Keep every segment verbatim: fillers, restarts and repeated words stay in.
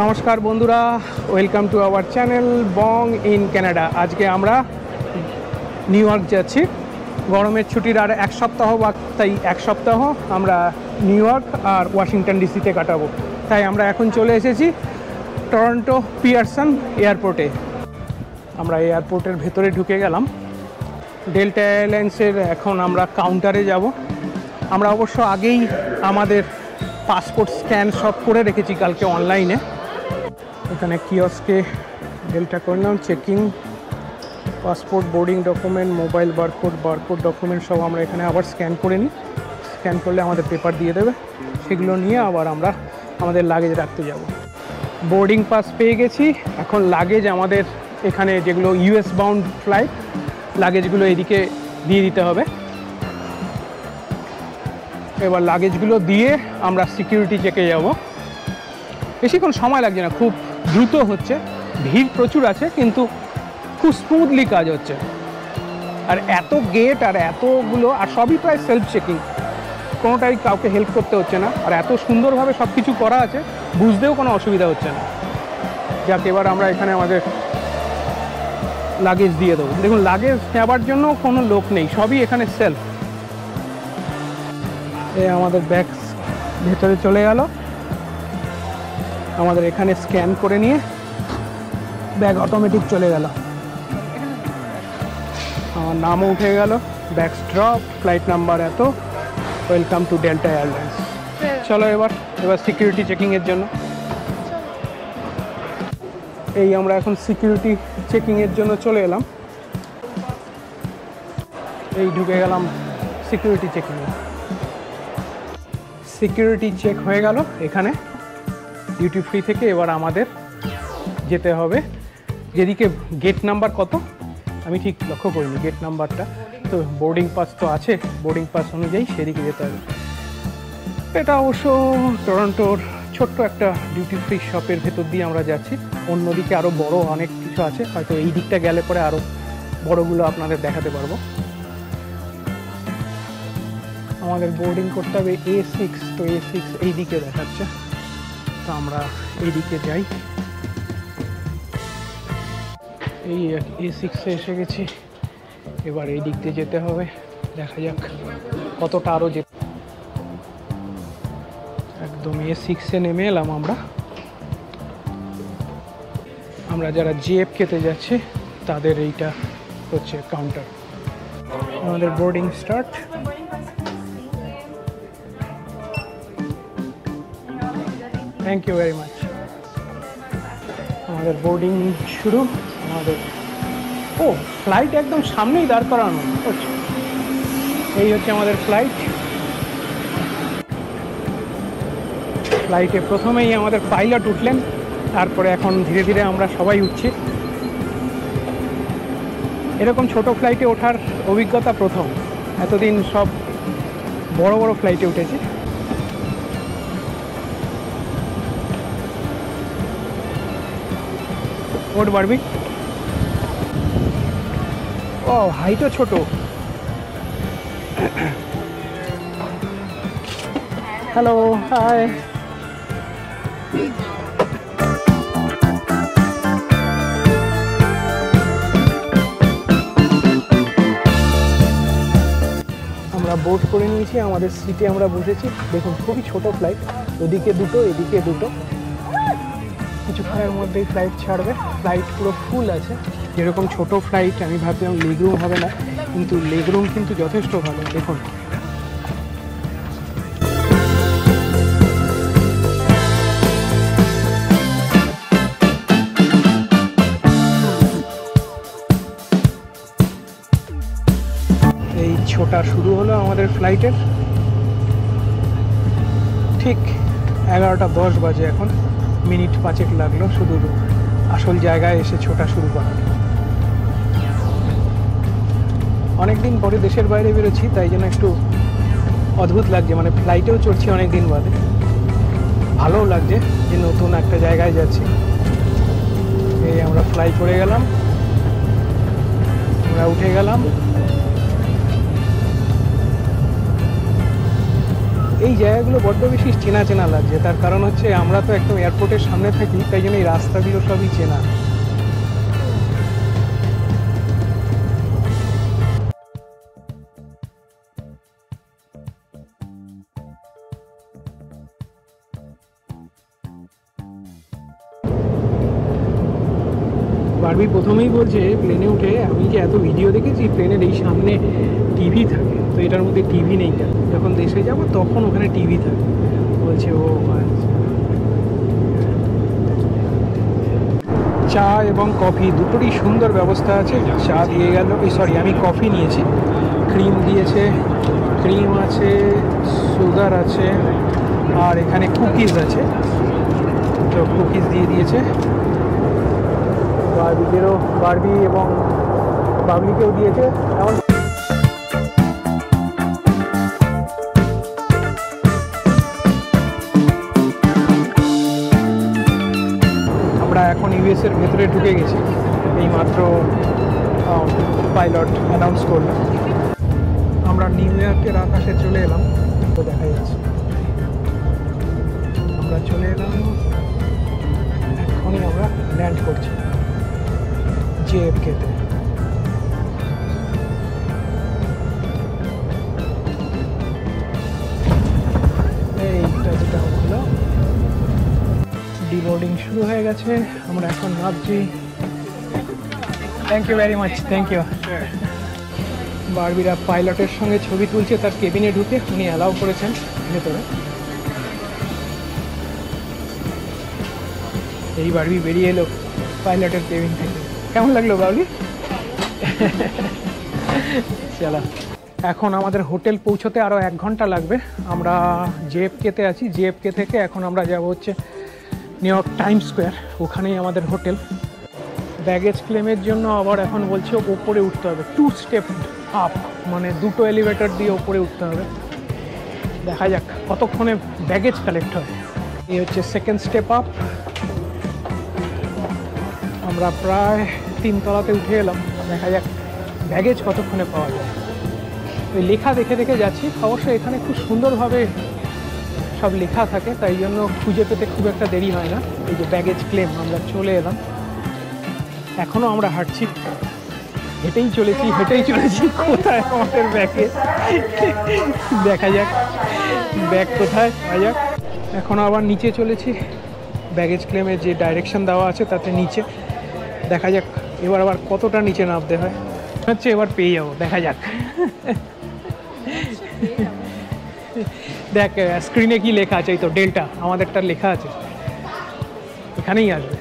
নমস্কার বন্ধুরা, welcome to our channel Bong in Canada. আজকে আমরা নিউ ইয়র্ক যাচ্ছি। গরমের ছুটির আর এক সপ্তাহ বা তাই এক সপ্তাহ আমরা নিউ ইয়র্ক আর ওয়াশিংটন ডিসিতে কাটাবো। তাই আমরা এখন চলে এসেছি টরন্টো পিয়ারসন এয়ারপোর্টে। আমরা এয়ারপোর্টের ভেতরে ঢুকে গেলাম। ডেল্টা এয়ারলাইন্সের এখন আমরা কাউন্টারে যাব। আমরা অবশ্য আগেই আমাদের পাসপোর্ট স্ক্যান সব করে রেখেছি কালকে অনলাইনে। এখানে কিয়স্কে ডেল্টা করলাম, checking, passport, boarding document, mobile barcode, barcode document সব আমরা এখানে আবার স্ক্যান করে নিই। স্ক্যান করলে আমাদের পেপার দিয়ে দেবে, সেগুলো নিয়ে আবার আমরা আমাদের লাগেজ রাখতে যাব। বোর্ডিং পাস পেয়ে গেছি। এখন লাগেজ আমাদের এখানে যেগুলো ইউএস বাউন্ড ফ্লাইট লাগেজগুলো এদিকে দিয়ে দিতে হবে। এবার লাগেজগুলো দিয়ে আমরা সিকিউরিটি চেকে যাব। বেশিক্ষণ সময় লাগছে না, খুব দ্রুত হচ্ছে। ভিড় প্রচুর আছে কিন্তু খুব স্মুথলি কাজ হচ্ছে। আর এত গেট আর এতগুলো, আর সবই প্রায় সেলফ চেকিং, কোনোটাই কাউকে হেল্প করতে হচ্ছে না। আর এত সুন্দরভাবে সব কিছু করা আছে, বুঝতেও কোনো অসুবিধা হচ্ছে না। যাক, এবার আমরা এখানে আমাদের লাগেজ দিয়ে দেবো। দেখুন, লাগেজ নেওয়ার জন্য কোনো লোক নেই, সবই এখানে সেলফ। এ আমাদের ব্যাগ ভেতরে চলে গেল। আমাদের এখানে স্ক্যান করে নিয়ে ব্যাগ অটোমেটিক চলে গেল। আমার নামও উঠে গেল, ব্যাগ ড্রপ, ফ্লাইট নাম্বার এত, ওয়েলকাম টু ডেল্টা এয়ারলাইন্স। চলো এবার এবার সিকিউরিটি চেকিংয়ের জন্য। এই আমরা এখন সিকিউরিটি চেকিংয়ের জন্য চলে এলাম। এই ঢুকে গেলাম সিকিউরিটি চেকিংয়ে। সিকিউরিটি চেক হয়ে গেল। এখানে ডিউটি ফ্রি থেকে এবার আমাদের যেতে হবে যেদিকে গেট নাম্বার কত আমি ঠিক লক্ষ্য করিনি গেট নাম্বারটা, তো বোর্ডিং পাস তো আছে, বোর্ডিং পাস অনুযায়ী সেদিকে যেতে হবে। এটা অবশ্য টরন্টোর ছোট্ট একটা ডিউটি ফ্রি শপের ভেতর দিয়ে আমরা যাচ্ছি। অন্যদিকে আরও বড় অনেক কিছু আছে, হয়তো এই দিকটা গেলে পরে আরও বড়গুলো আপনাদের দেখাতে পারবো। আমাদের বোর্ডিং করতে হবে এ সিক্স, তো এ সিক্স এই দিকে দেখাচ্ছে, তো আমরা এইদিকে যাই। এই এ সিক্সে এসে গেছি, এবার এই দিক দিয়ে যেতে হবে। দেখা যাক কতটা আরও যেতে। একদম এ সিক্সে নেমে এলাম আমরা। আমরা যারা জেএফকেতে যাচ্ছি তাদের এইটা হচ্ছে কাউন্টার। আমাদের boarding start. Thank you very much. আমাদের বোর্ডিং শুরু। আমাদের ও ফ্লাইট একদম সামনেই দাঁড় করানো হচ্ছে। এই হচ্ছে আমাদের ফ্লাইট। ফ্লাইটে প্রথমেই আমাদের পাইলট উঠলেন, তারপরে এখন ধীরে ধীরে আমরা সবাই উঠছি। এরকম ছোট ফ্লাইটে ওঠার অভিজ্ঞতা প্রথম, এতদিন সব বড় বড় ফ্লাইটে উঠেছি। ওঠ বাড়বি। ও হাইটও ছোট। Hello, high. আমরা বোর্ড করে নিয়েছি, আমাদের সিটে আমরা বসেছি। দেখুন খুবই ছোট ফ্লাইট, ওদিকে দুটো এদিকে দুটো। কিছুক্ষণের মধ্যেই ফ্লাইট ছাড়বে। ফ্লাইট পুরো ফুল আছে। যেরকম ছোট ফ্লাইট আমি ভাবছিলাম লেগরুম হবে না, কিন্তু লেগরুম কিন্তু যথেষ্ট ভালো। দেখুন এই ছোটা শুরু হলো আমাদের ফ্লাইটের। ঠিক এগারোটা দশ বাজে, এখন মিনিট পাঁচেক লাগলো শুধু আসল জায়গায় এসে ছোটা শুরু করা। অনেকদিন পরে দেশের বাইরে বেরোচ্ছি, তাই জন্য একটু অদ্ভুত লাগছে। মানে ফ্লাইটেও চড়ছি অনেকদিন বাদে, ভালোও লাগছে যে নতুন একটা জায়গায় যাচ্ছি। এই আমরা ফ্লাই করে গেলাম, আমরা উঠে গেলাম। এই জায়গাগুলো বড্ড বেশি চেনা চেনা লাগছে, তার কারণ হচ্ছে আমরা তো একদম এয়ারপোর্টের সামনে থাকি, তাই জন্য এই রাস্তাগুলো সবই চেনা। আমি প্রথমেই বলছে প্লেনে উঠে আমি যে এত ভিডিও দেখেছি, প্লেনের এই সামনে টিভি থাকে, তো এটার মধ্যে টিভি নেই, যখন দেশে যাব তখন ওখানে টিভি থাকে। বলছে ও চা এবং কফি দুটোরই সুন্দর ব্যবস্থা আছে। চা দিয়ে গেল, সরি আমি কফি নিয়েছি, ক্রিম দিয়েছে, ক্রিম আছে, সুগার আছে, আর এখানে কুকিজ আছে, তো কুকিজ দিয়ে দিয়েছে। বারবিকেরও বারবি এবং বাবলিকেও দিয়েছে। এমন আমরা এখন ইউএসের ভেতরে ঢুকে গেছি, এইমাত্র পাইলট অ্যানাউন্স করল। আমরা নিউ ইয়র্কের আকাশে চলে এলাম, তো দেখা যাচ্ছে আমরা চলে এলাম, এখনই আমরা ল্যান্ড করছি জে এফ কে তে। এইটা যেটা হলো ডিলোডিং শুরু হয়ে গেছে, আমরা এখন নামছি। Thank you very much, thank you. বারবিরা পাইলটের সঙ্গে ছবি তুলছে, তার কেবিনে ঢুকে উনি অ্যালাউ করেছেন ভেতরে। এই বারবি বেরিয়ে এলো পাইলটের কেবিন থেকে। কেমন লাগলো বাউলি? চলো এখন আমাদের হোটেল পৌঁছতে আরও এক ঘন্টা লাগবে। আমরা জে এফ কেতে আছি, জে এফ কে থেকে এখন আমরা যাব হচ্ছে নিউ ইয়র্ক টাইম স্কোয়ার, ওখানেই আমাদের হোটেল। ব্যাগেজ ক্লেমের জন্য আবার এখন বলছে ওপরে উঠতে হবে, টু স্টেপ আপ, মানে দুটো এলিভেটর দিয়ে ওপরে উঠতে হবে। দেখা যাক কতক্ষণে ব্যাগেজ কালেক্ট হয়। এই হচ্ছে সেকেন্ড স্টেপ আপ, আমরা প্রায় তিনতলাতে উঠে এলাম, দেখা যাক ব্যাগেজ কতক্ষণে পাওয়া যায়। ওই লেখা দেখে দেখে যাচ্ছি, অবশ্য এখানে খুব সুন্দরভাবে সব লেখা থাকে, তাই জন্য খুঁজে পেতে খুব একটা দেরি হয় না। এই যে ব্যাগেজ ক্লেম, আমরা চলে এলাম, এখনও আমরা হাঁটছি, হেঁটেই চলেছি হেঁটেই চলেছি কোথায় আমাদের ব্যাগেজ, দেখা যাক ব্যাগ কোথায় পাওয়া যাক। এখন আবার নিচে চলেছি, ব্যাগেজ ক্লেমের যে ডাইরেকশন দেওয়া আছে তাতে নিচে, দেখা যাক এবার আবার কতটা নিচে নামতে হয়, হচ্ছে এবার পেয়ে যাবো, দেখা যাক। দেখ স্ক্রিনে কি লেখা আছে, এই তো ডেল্টা, আমাদেরটা লেখা আছে, এখানেই আসবে।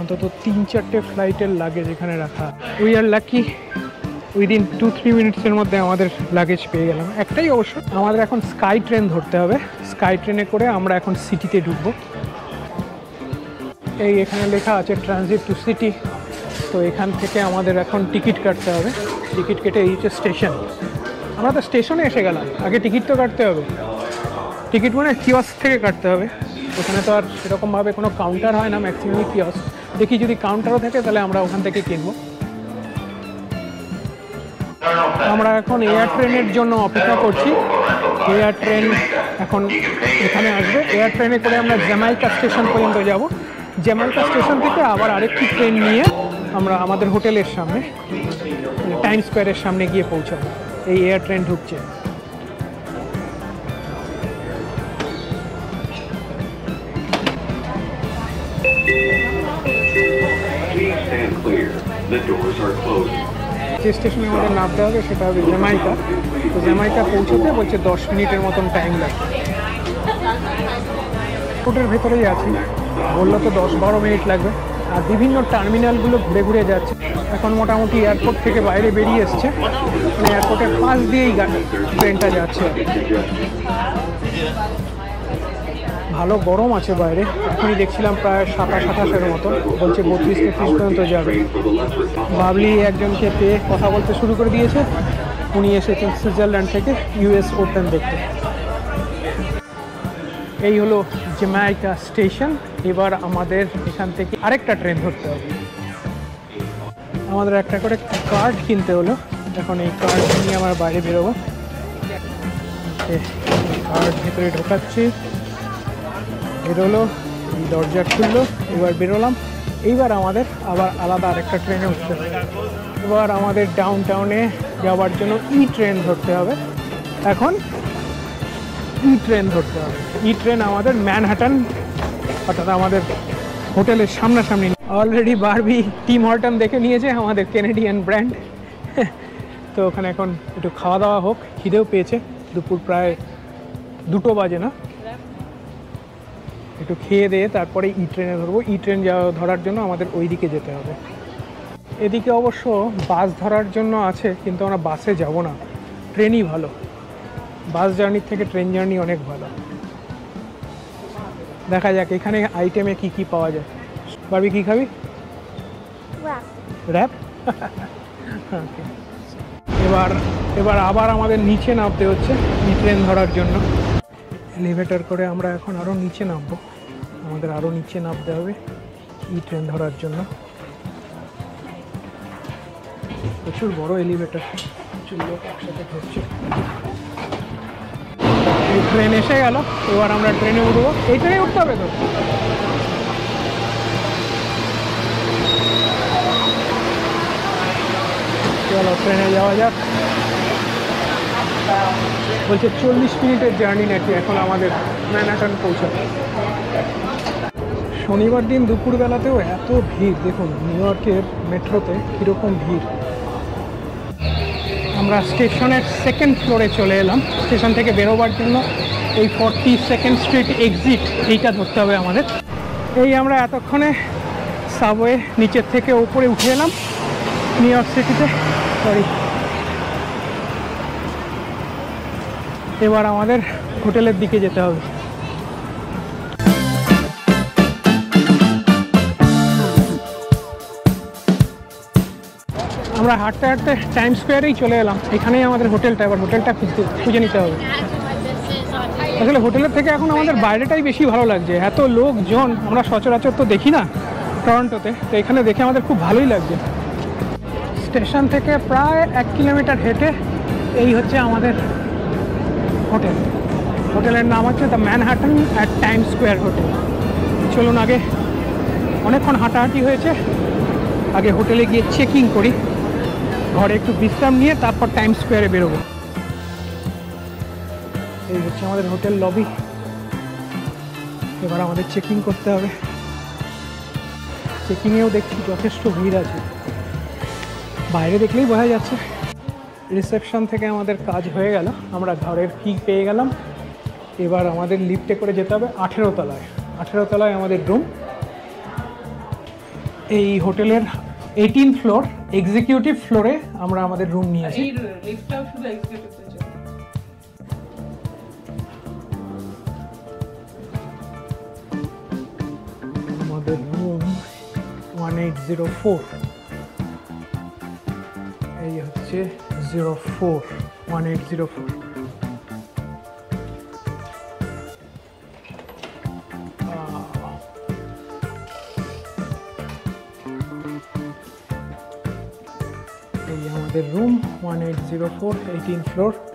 অন্তত তিন চারটে ফ্লাইটের লাগেজ এখানে রাখা। We are lucky, within two three মিনিটসের মধ্যে আমাদের লাগেজ পেয়ে গেলাম। একটাই অবশ্য, আমাদের এখন স্কাই ট্রেন ধরতে হবে, স্কাই ট্রেনে করে আমরা এখন সিটিতে ঢুকবো। এই এখানে লেখা আছে ট্রানজিট টু সিটি, তো এখান থেকে আমাদের এখন টিকিট কাটতে হবে। টিকিট কেটে এই যে স্টেশন, আমরা তো স্টেশনে এসে গেলাম, আগে টিকিট তো কাটতে হবে। টিকিট মানে কিওস্ক থেকে কাটতে হবে, ওখানে তো আর সেরকমভাবে কোনো কাউন্টার হয় না, ম্যাক্সিমামই কিওস্ক। দেখি যদি কাউন্টারও থাকে তাহলে আমরা ওখান থেকে কিনবো। আমরা এখন এয়ার ট্রেনের জন্য অপেক্ষা করছি, এয়ার ট্রেন এখন এখানে আসবে। এয়ার ট্রেনে করে আমরা জ্যামাইকা স্টেশন পর্যন্ত যাব, জ্যামাইকা স্টেশন থেকে আবার আরেকটি ট্রেন নিয়ে আমরা আমাদের হোটেলের সামনে টাইম স্কোয়ারের সামনে গিয়ে পৌঁছাবো। এই এয়ার ট্রেন ঢুকছে, যে স্টেশনে আমাদের নামতে হবে সেটা হবে জ্যামাইকা। তো জ্যামাইকা পৌঁছতে বলছে দশ মিনিটের মতন টাইম লাগবে। এয়ারপোর্টের ভেতরেই আছি, বললো তো দশ বারো মিনিট লাগবে। আর বিভিন্ন টার্মিনালগুলো ঘুরে ঘুরে যাচ্ছে। এখন মোটামুটি এয়ারপোর্ট থেকে বাইরে বেরিয়ে এসছে, মানে এয়ারপোর্টের পাশ দিয়েই গাড়ি ট্রেনটা যাচ্ছে। ভালো গরম আছে বাইরে, এখনই দেখছিলাম প্রায় সাতাশ আঠাশের মতো, বলছে বত্রিশ তেত্রিশ পর্যন্ত যাবে। বাবলি একজনকে পেয়ে কথা বলতে শুরু করে দিয়েছে, উনি এসেছেন সুইজারল্যান্ড থেকে ইউএস ওপেন দেখতে। এই হলো জ্যামাইকা স্টেশন, এবার আমাদের এখান থেকে আরেকটা ট্রেন ধরতে হবে। আমাদের একটা করে কার্ড কিনতে হলো, এখন এই কার্ড নিয়ে আমরা বাইরে বেরোবো। আর ভিতরে ঢোকাচ্ছি, বেরোলো, এই দরজা খুললো, এবার বেরোলাম। এইবার আমাদের আবার আলাদা আরেকটা ট্রেনে উঠতে হবে। এবার আমাদের ডাউন টাউনে যাওয়ার জন্য ই ট্রেন ধরতে হবে। এখন ই ট্রেন ধরতে হবে। ই ট্রেন আমাদের ম্যানহাটন, অর্থাৎ আমাদের হোটেলের সামনাসামনি। অলরেডি বারবি টিম হর্টন দেখে নিয়েছে, আমাদের ক্যানাডিয়ান ব্র্যান্ড। তো ওখানে এখন একটু খাওয়া দাওয়া হোক, খিদেও পেয়েছে। দুপুর প্রায় দুটো বাজে না, একটু খেয়ে দিয়ে তারপরে ই ট্রেনে ধরবো। ই ট্রেন যাওয়া ধরার জন্য আমাদের ওই দিকে যেতে হবে। এদিকে অবশ্য বাস ধরার জন্য আছে, কিন্তু আমরা বাসে যাব না, ট্রেনই ভালো। বাস জার্নির থেকে ট্রেন জার্নি অনেক ভালো। দেখা যাক এখানে আইটেমে কি কি পাওয়া যায়। ভাবি কি খাবি? র্যাপ। এবার এবার আবার আমাদের নিচে নামতে হচ্ছে ই ট্রেন ধরার জন্য। এলিভেটর করে আমরা এখন আরও নিচে নামবো। আমাদের আরও নিচে নামতে হবে ই ট্রেন ধরার জন্য। প্রচুর বড় এলিভেটর, প্রচুর লোক একসাথে ঘুরছে। ট্রেন এসে গেল, এবার আমরা ট্রেনে উঠবো। এই ট্রেনে উঠতে হবে তো। চলো ট্রেনে যাওয়া যাক। বলছে চল্লিশ মিনিটের জার্নি নাকি এখন আমাদের ম্যানহাটন পৌঁছাবে। শনিবার দিন দুপুরবেলাতেও এত ভিড়, দেখুন নিউ ইয়র্কের মেট্রোতে কীরকম ভিড়। আমরা স্টেশনের সেকেন্ড ফ্লোরে চলে এলাম। স্টেশন থেকে বেরোবার জন্য এই ফর্টি সেকেন্ড স্ট্রিট এক্সিট, এইটা ধরতে হবে আমাদের। এই আমরা এতক্ষণে সাবওয়ে নিচের থেকে ওপরে উঠে এলাম নিউ ইয়র্ক সিটিতে, সরি। এবার আমাদের হোটেলের দিকে যেতে হবে। আমরা হাঁটতে হাঁটতে টাইম স্কোয়ারেই চলে এলাম। এখানেই আমাদের হোটেলটা, এবার হোটেলটা খুঁজতে খুঁজে নিতে হবে। আসলে হোটেলের থেকে এখন আমাদের বাইরেটাই বেশি ভালো লাগছে। এত লোকজন আমরা সচরাচর তো দেখি না টরন্টোতে, তো এখানে দেখে আমাদের খুব ভালোই লাগছে। স্টেশন থেকে প্রায় এক কিলোমিটার হেঁটে এই হচ্ছে আমাদের হোটেল। হোটেলের নাম হচ্ছে the Manhattan at Time Square hotel. চলুন আগে, অনেকক্ষণ হাঁটাহাঁটি হয়েছে, আগে হোটেলে গিয়ে চেকিং করি, ঘরে একটু বিশ্রাম নিয়ে তারপর টাইম স্কোয়ারে বেরোবো। এই হচ্ছে আমাদের হোটেল লবি। এবার আমাদের চেকিং করতে হবে। চেকিংয়েও দেখছি যথেষ্ট ভিড় আছে, বাইরে দেখলেই বোঝা যাচ্ছে। রিসেপশন থেকে আমাদের কাজ হয়ে গেল, আমরা ঘরের কি পেয়ে গেলাম। এবার আমাদের লিফটে করে যেতে হবে আঠেরো তলায়। আঠেরো তলায় আমাদের রুম। এই হোটেলের এইটিন ফ্লোর এক্সিকিউটিভ ফ্লোরে আমরা আমাদের রুম নিয়েছি। আমাদের room one eight zero four. এই হচ্ছে zero four one eight zero four. আমাদের room one eight zero four, eighteen floor.